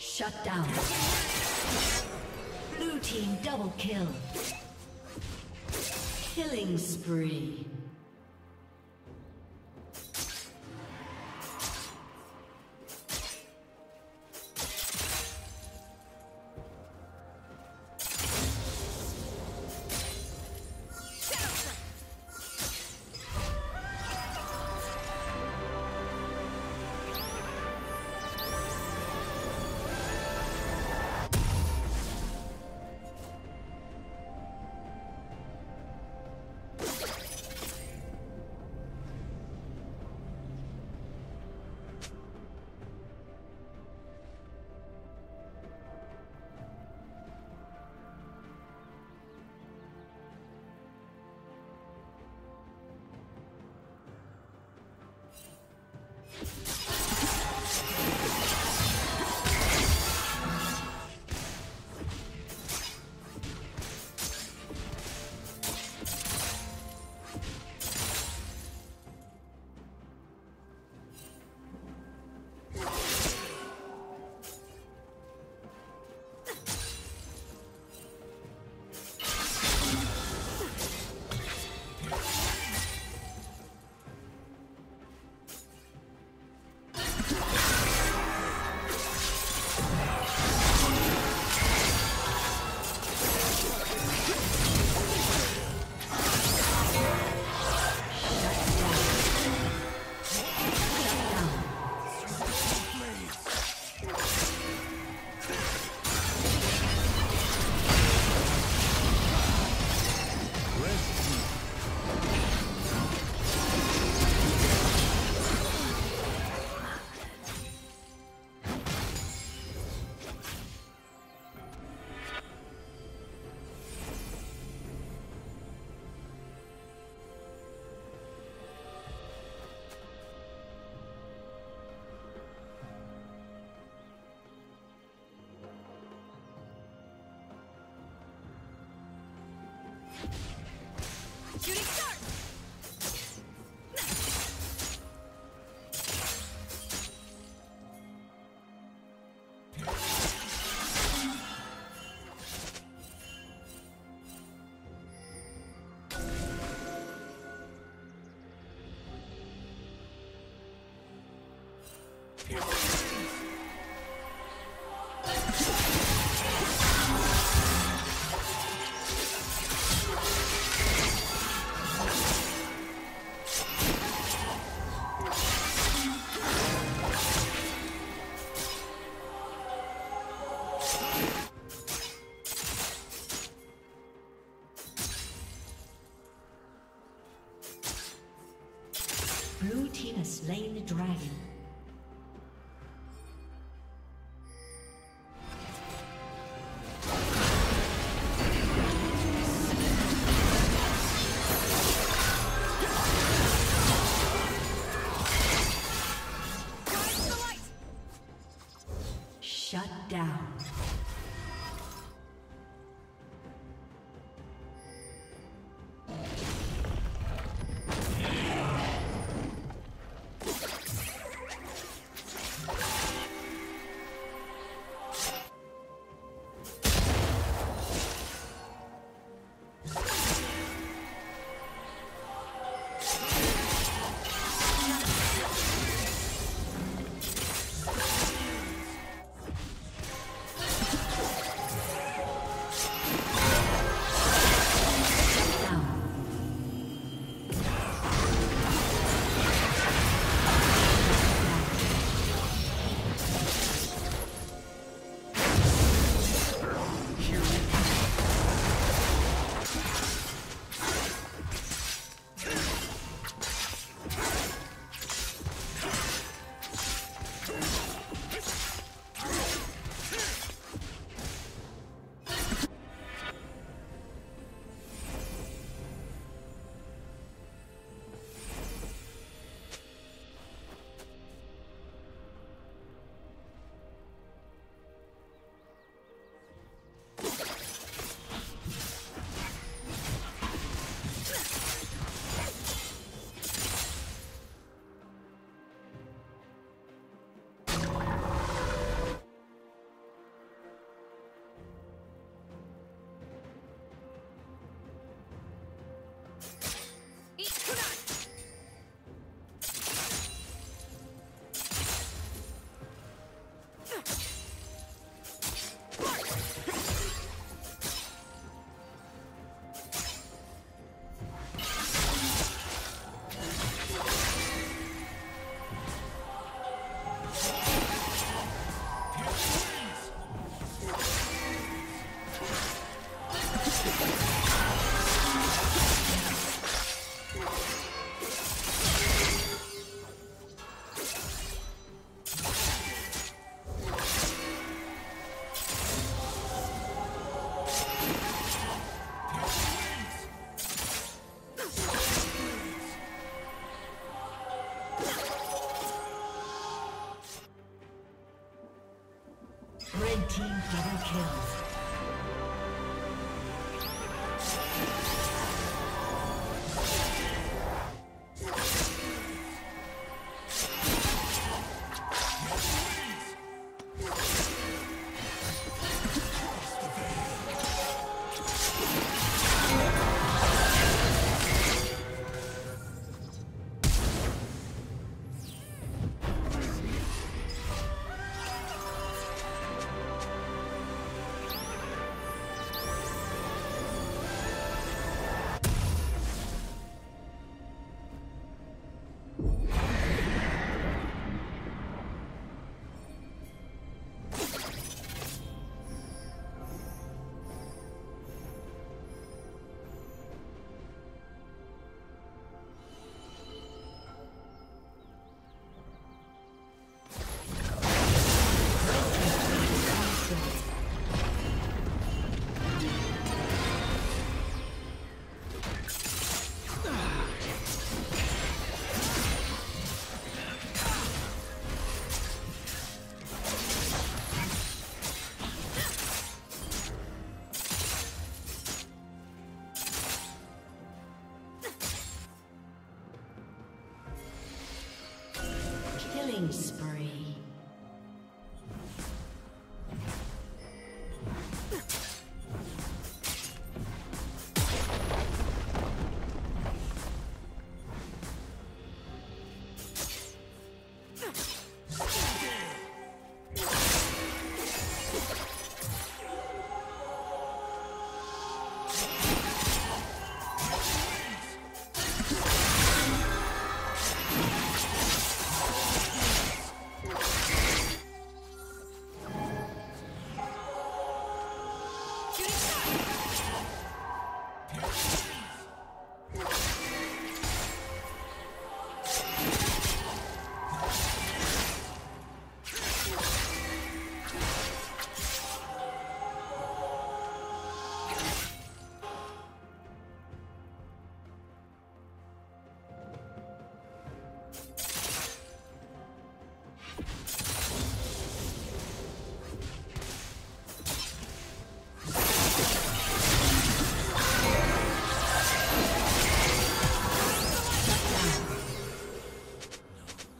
Shut down. Blue team double kill. Killing spree. Shooting star! Blue team has slain the dragon. Double kills.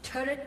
Turret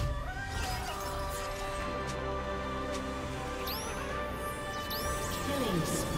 Killing spree.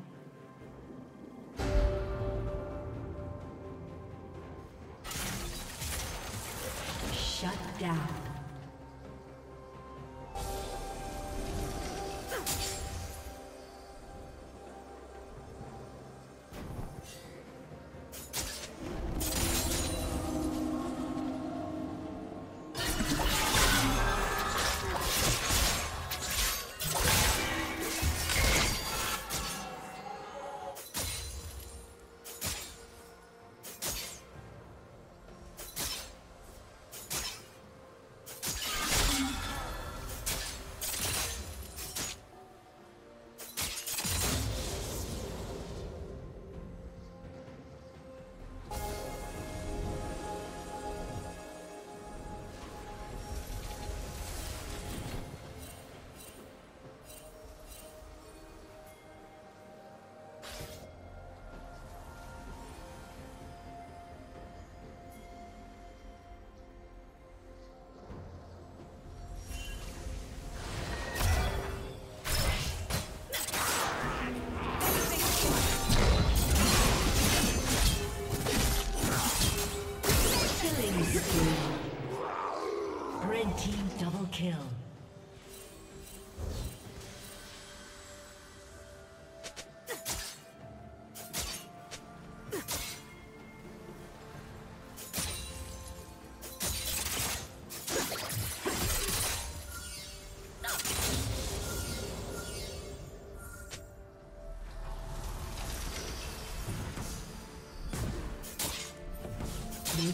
Shut down. Red team double kill.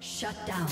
Shut down.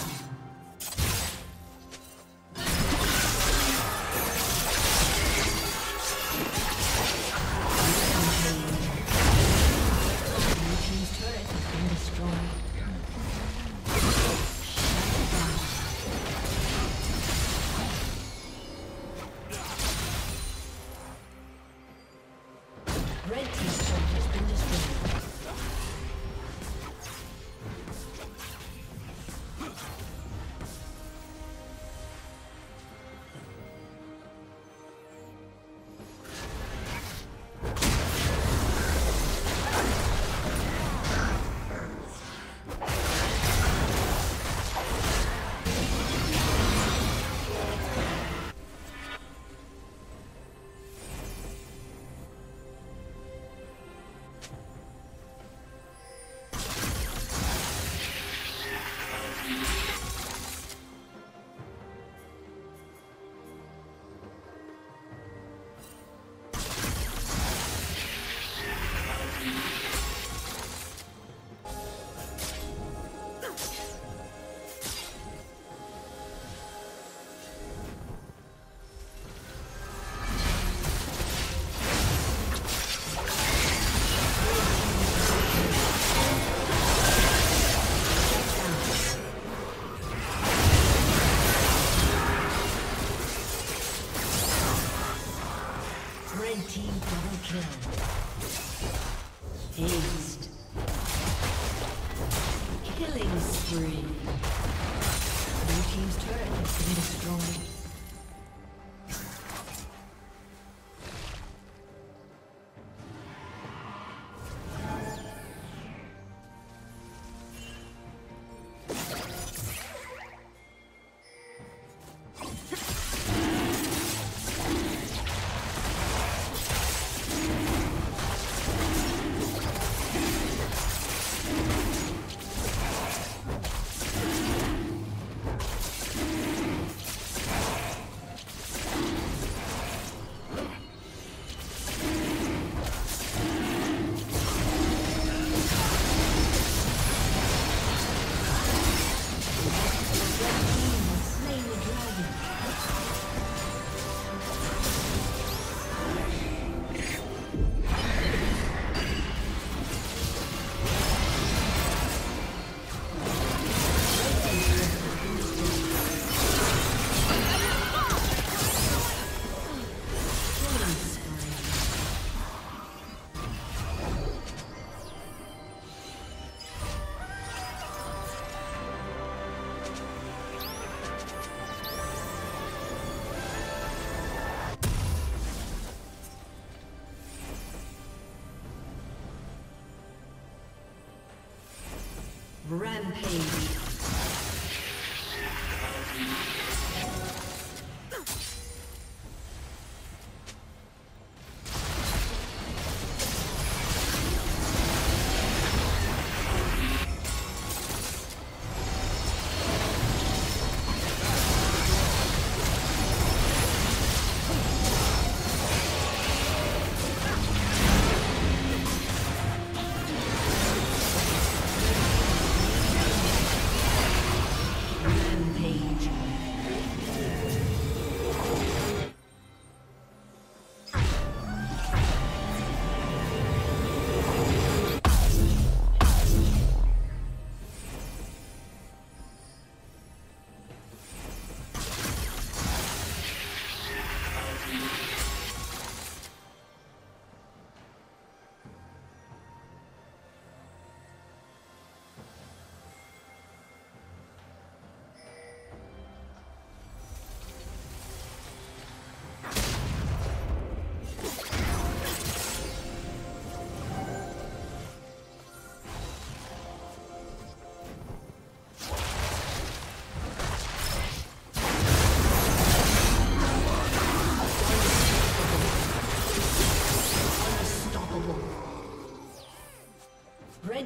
Rampage.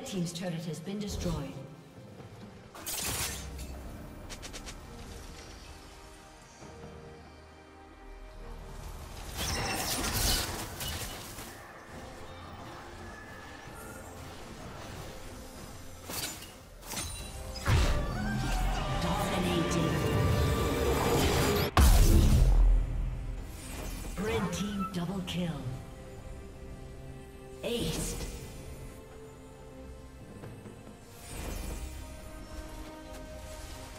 Red team's turret has been destroyed.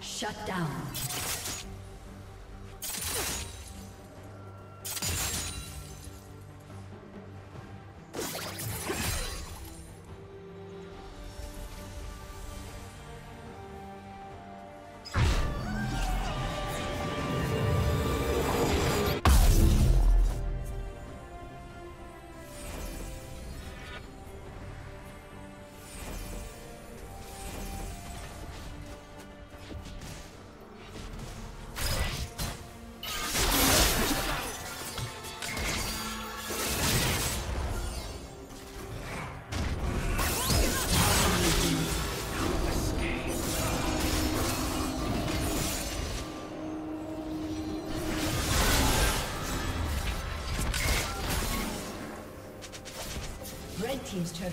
Shut down. Team's turret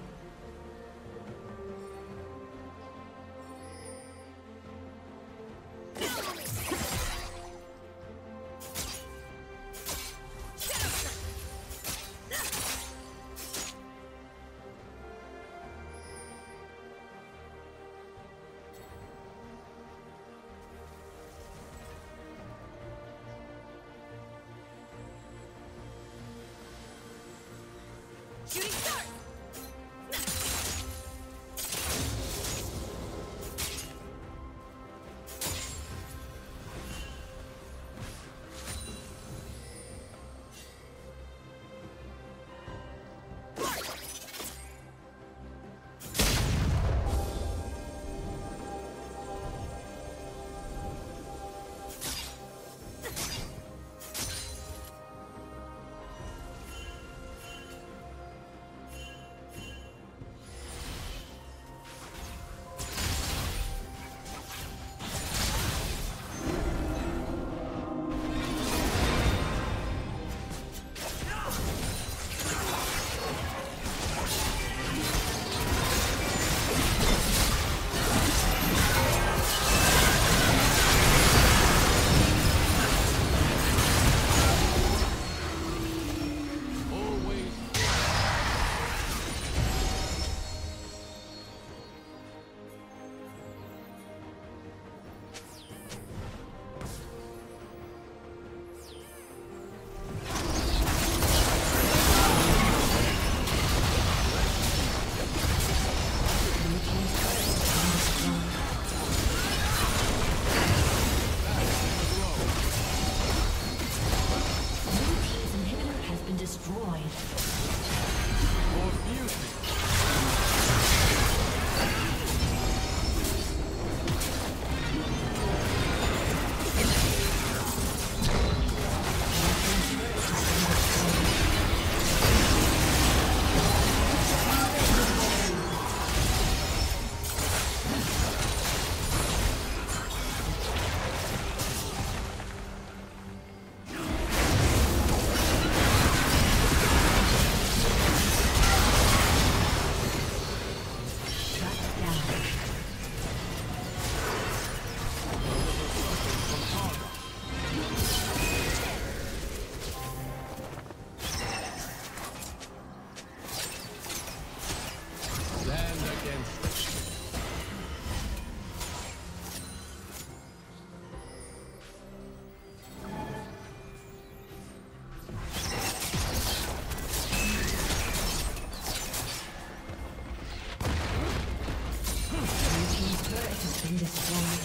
been destroyed.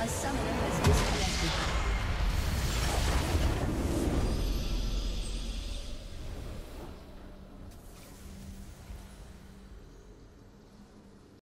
A summoner has disconnected.